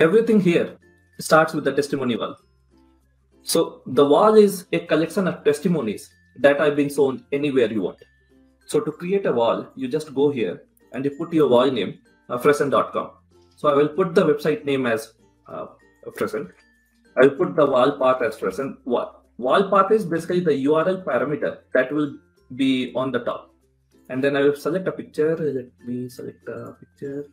Everything here starts with the testimony wall. So the wall is a collection of testimonies that are being shown anywhere you want. So to create a wall, you just go here and you put your wall name, Fresent.com. So I will put the website name as Fresent. I will put the wall path as Fresent. Wall path is basically the URL parameter that will be on the top. And then I will select a picture. Let me select a picture.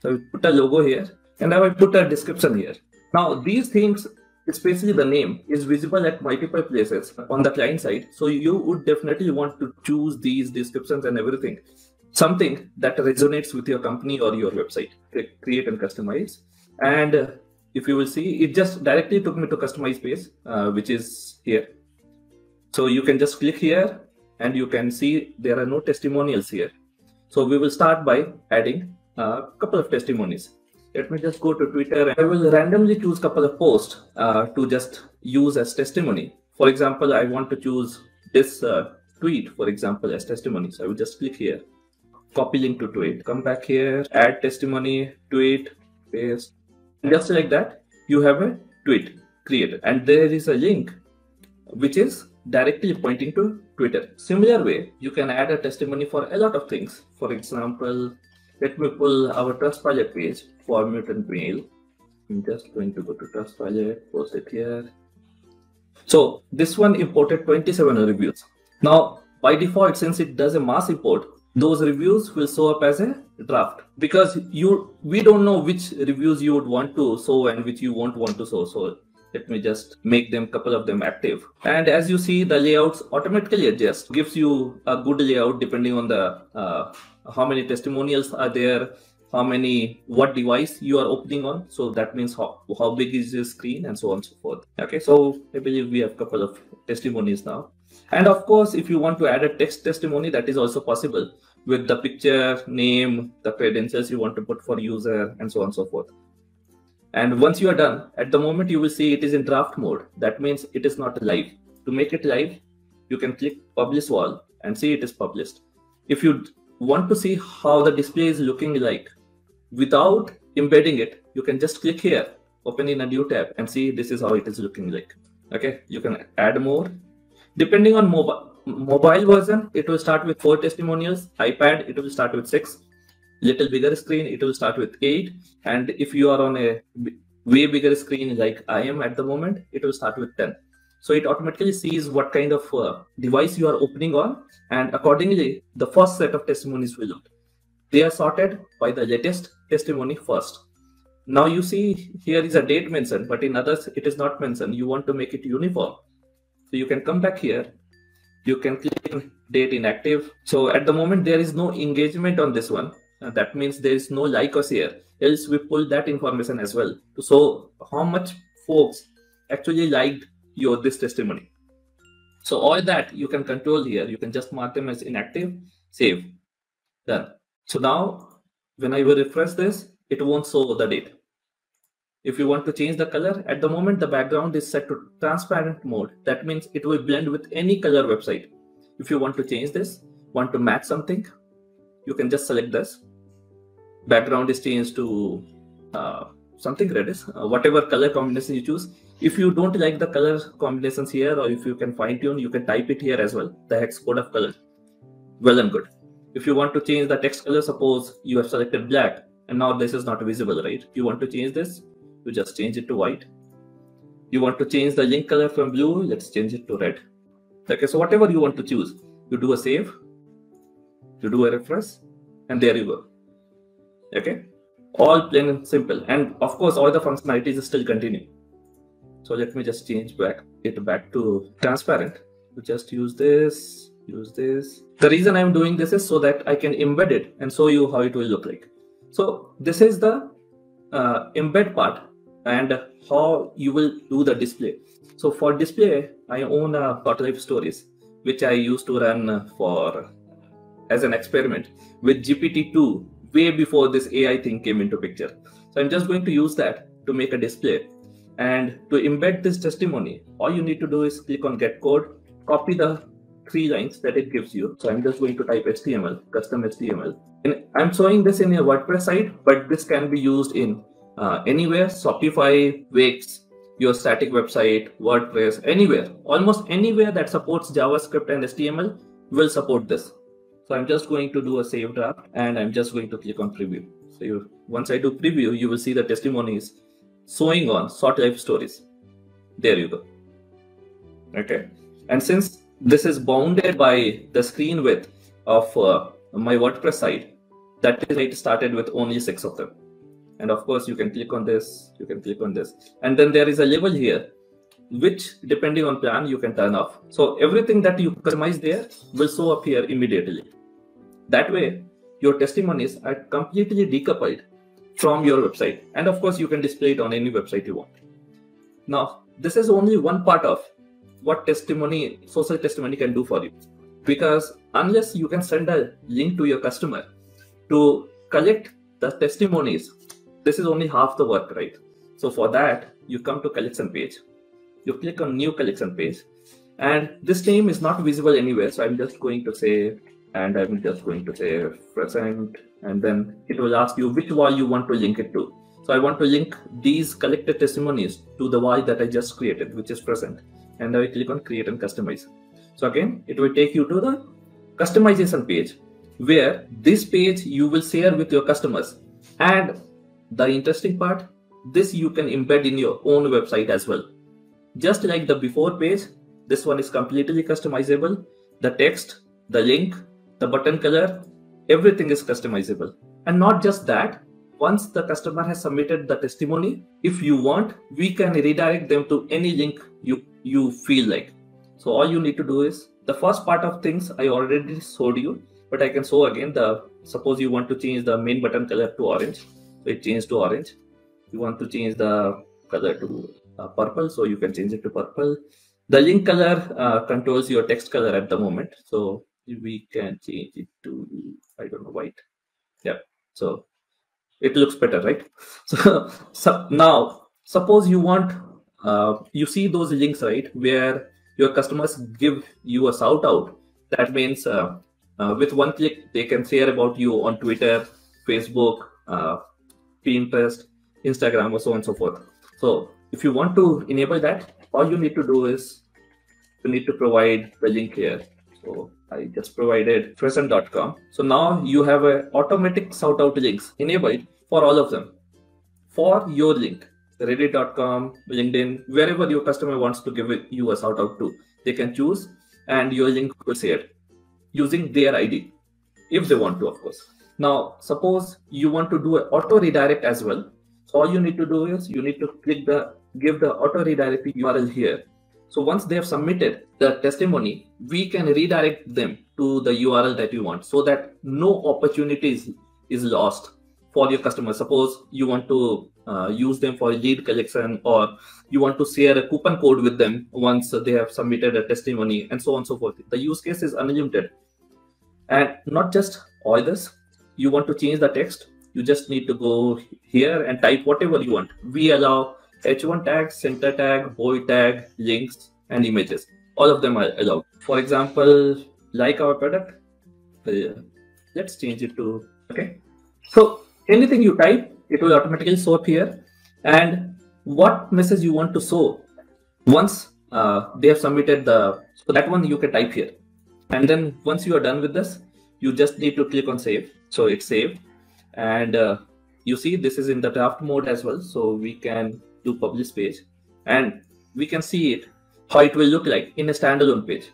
So I will put a logo here and I will put a description here. Now these things, it's basically the name, is visible at multiple places on the client side. So you would definitely want to choose these descriptions and everything. Something that resonates with your company or your website. Create and customize. And if you will see, it just directly took me to customize page, which is here. So you can just click here and you can see there are no testimonials here. So we will start by adding a couple of testimonies. Let me just go to Twitter and I will randomly choose a couple of posts to just use as testimony. For example, I want to choose this tweet, for example, as testimony. So I will just click here, copy link to tweet, come back here, add testimony, tweet, paste. And just like that, you have a tweet created. And there is a link which is directly pointing to Twitter. Similar way, you can add a testimony for a lot of things. For example, let me pull our Trustpilot page for MutantMail. I'm just going to go to Trustpilot, post it here. So this one imported 27 reviews. Now, by default, since it does a mass import, those reviews will show up as a draft because we don't know which reviews you would want to show and which you won't want to show. So let me just make them, couple of them active. And as you see, the layouts automatically adjust, gives you a good layout depending on the how many testimonials are there, what device you are opening on. So that means how big is your screen and so on and so forth. Okay, so I believe we have a couple of testimonies now. And of course, if you want to add a text testimony, that is also possible with the picture, name, the credentials you want to put for user and so on and so forth. And once you are done, at the moment you will see it is in draft mode. That means it is not live. To make it live, you can click publish wall and see it is published. If you want to see how the display is looking like without embedding it, you can just click here, open in a new tab and see this is how it is looking like. Okay, you can add more. Depending on mobile version, it will start with 4 testimonials. iPad, it will start with 6. Little bigger screen, it will start with 8. And if you are on a way bigger screen like I am at the moment, it will start with 10. So it automatically sees what kind of device you are opening on. And accordingly, the first set of testimonies will load. They are sorted by the latest testimony first. Now you see here is a date mentioned, but in others, it is not mentioned. You want to make it uniform. So you can come back here. You can click date inactive. So at the moment, there is no engagement on this one. That means there is no like or share. Else we pull that information as well. So how much folks actually liked this testimony. So all that you can control here. You can just mark them as inactive, save, done. So now when I will refresh this, it won't show the date. If you want to change the color, at the moment the background is set to transparent mode. That means it will blend with any color website. If you want to change this, want to match something, you can just select this. Background is changed to something reddish, whatever color combination you choose. If you don't like the color combinations here, or if you can fine tune, you can type it here as well, the hex code of color. Well and good. If you want to change the text color, suppose you have selected black and now this is not visible, right? You want to change this. You just change it to white. You want to change the link color from blue, let's change it to red. Okay, so whatever you want to choose, you do a save, you do a refresh, and there you go. Okay, all plain and simple. And of course, all the functionalities still continue. So let me just change it back to transparent. You just use this, use this. The reason I'm doing this is so that I can embed it and show you how it will look like. So this is the embed part and how you will do the display. So for display, I own a Kotlin stories, which I used to run for as an experiment with GPT-2 way before this AI thing came into picture. So I'm just going to use that to make a display. And to embed this testimony, all you need to do is click on get code, copy the 3 lines that it gives you. So I'm just going to type HTML, custom HTML. And I'm showing this in a WordPress site, but this can be used in anywhere, Shopify, Wix, your static website, WordPress, anywhere, almost anywhere that supports JavaScript and HTML will support this. So I'm just going to do a save draft and I'm just going to click on preview. So once I do preview, you will see the testimonies showing on short life stories. There you go. Okay. And since this is bounded by the screen width of my WordPress site, that is it started with only 6 of them. And of course, you can click on this, you can click on this. And then there is a label here, which depending on plan, you can turn off. So everything that you customize there will show up here immediately. That way, your testimonies are completely decoupled from your website. And of course, you can display it on any website you want. Now, this is only one part of what testimony, social testimony can do for you. Because unless you can send a link to your customer to collect the testimonies, this is only half the work, right? So for that, you come to collection page, you click on new collection page, and this name is not visible anywhere. So I'm just going to say, and I'm just going to say Fresent, and then it will ask you which wall you want to link it to. So I want to link these collected testimonies to the wall that I just created, which is Fresent. And I click on create and customize. So again, it will take you to the customization page, where this page you will share with your customers. And the interesting part, this you can embed in your own website as well. Just like the before page, this one is completely customizable. The text, the link, the button color, everything is customizable. And not just that, once the customer has submitted the testimony, if you want, we can redirect them to any link you feel like. So all you need to do is, the first part of things I already showed you, but I can show again. Suppose you want to change the main button color to orange, so it changed to orange. You want to change the color to purple, so you can change it to purple. The link color controls your text color at the moment, so we can change it to, I don't know, white. Yeah, so it looks better, right? So now, suppose you want, you see those links, right, where your customers give you a shout out. That means with one click, they can share about you on Twitter, Facebook, Pinterest, Instagram, or so on and so forth. So if you want to enable that, all you need to do is you need to provide the link here. So I just provided Fresent.com. So now you have an automatic shout out links enabled for all of them, for your link. Reddit.com, LinkedIn, wherever your customer wants to give you a shout out to, they can choose and your link will share using their ID if they want to, of course. Now, suppose you want to do an auto redirect as well. So all you need to do is you need to click the give the auto redirect URL here. So once they have submitted the testimony, we can redirect them to the URL that you want so that no opportunities is lost for your customer. Suppose you want to use them for lead collection, or you want to share a coupon code with them once they have submitted a testimony, and so on and so forth. The use case is unlimited. And not just all this, you want to change the text, you just need to go here and type whatever you want. We allow h1 tags, center tag, bold tag, links, and images. All of them are allowed. For example, like our product, let's change it to, okay. So anything you type, it will automatically show up here. And what message you want to show once they have submitted the, so that one you can type here. And then once you are done with this, you just need to click on save. So it's saved. And you see this is in the draft mode as well. So we can do publish page and we can see it, how it will look like in a standalone page.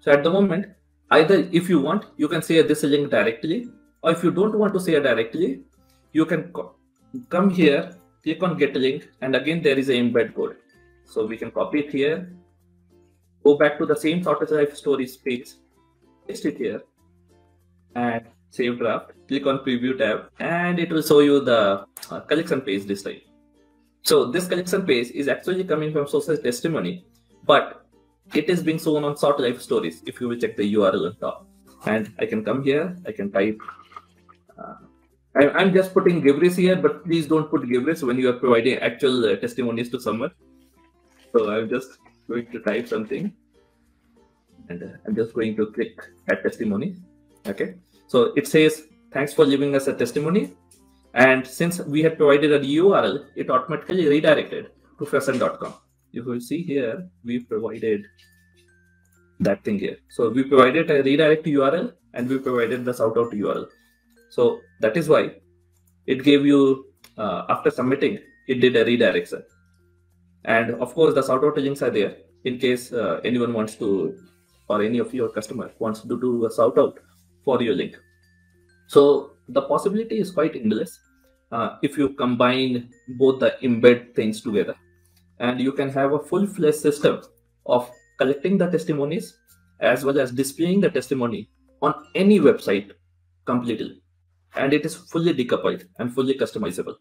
So at the moment, either if you want, you can share this link directly, or if you don't want to share directly, you can come here, click on get link, and again there is an embed code. So we can copy it here, go back to the same sort of life story page, paste it here, and save draft. Click on preview tab, and it will show you the collection page this time. So this collection page is actually coming from social testimony, but it is being shown on short life stories. If you will check the URL on top, and I can come here, I can type. I'm just putting gibberish here, but please don't put gibberish when you are providing actual testimonies to someone. So I'm just going to type something, and I'm just going to click at testimony. Okay. So it says, thanks for leaving us a testimony. And since we had provided a URL, it automatically redirected to Fresent.com. You will see here, we provided that thing here. So we provided a redirect URL and we provided the shout out URL. So that is why it gave you, after submitting, it did a redirection. And of course, the shout out links are there in case anyone wants to, or any of your customers wants to do a shout out for your link. So the possibility is quite endless if you combine both the embed things together, and you can have a full-fledged system of collecting the testimonies as well as displaying the testimony on any website completely. And it is fully decoupled and fully customizable.